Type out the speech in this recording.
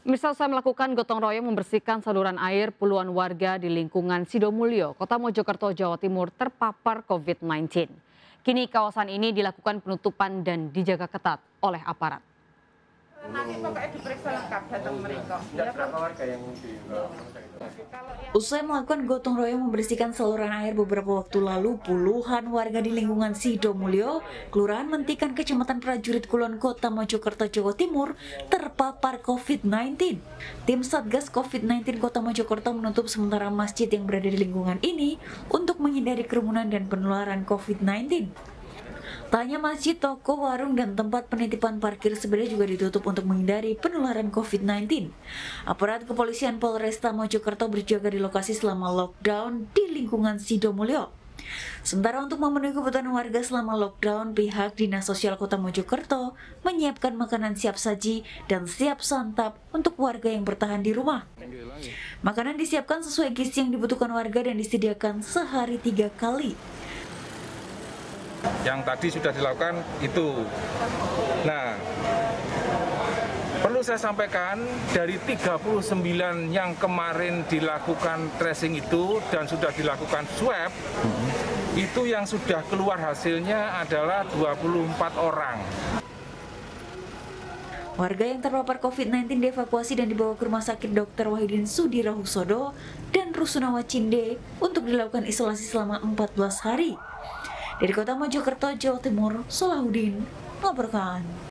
Misal saya melakukan gotong royong membersihkan saluran air, puluhan warga di lingkungan Sidomulyo, Kota Mojokerto, Jawa Timur terpapar COVID-19. Kini kawasan ini dilakukan penutupan dan dijaga ketat oleh aparat. Usai melakukan gotong royong membersihkan saluran air beberapa waktu lalu, puluhan warga di lingkungan Sidomulyo, Kelurahan Mentikan, Kecamatan Prajurit Kulon, Kota Mojokerto, Jawa Timur terpapar COVID-19. Tim Satgas COVID-19 Kota Mojokerto menutup sementara masjid yang berada di lingkungan ini untuk menghindari kerumunan dan penularan COVID-19. Tak hanya masjid, toko, warung, dan tempat penitipan parkir sepeda juga ditutup untuk menghindari penularan COVID-19. Aparat kepolisian Polresta Mojokerto berjaga di lokasi selama lockdown di lingkungan Sidomulyo. Sementara untuk memenuhi kebutuhan warga selama lockdown, pihak Dinas Sosial Kota Mojokerto menyiapkan makanan siap saji dan siap santap untuk warga yang bertahan di rumah. Makanan disiapkan sesuai gizi yang dibutuhkan warga dan disediakan sehari 3 kali. Yang tadi sudah dilakukan itu. Nah, perlu saya sampaikan dari 39 yang kemarin dilakukan tracing itu dan sudah dilakukan swab, itu yang sudah keluar hasilnya adalah 24 orang. Warga yang terpapar COVID-19 dievakuasi dan dibawa ke rumah sakit Dokter Wahidin Sudirohusodo dan Rusunawa Cinde untuk dilakukan isolasi selama 14 hari. Dari Kota Mojokerto, Jawa Timur, Sulahudin melaporkan.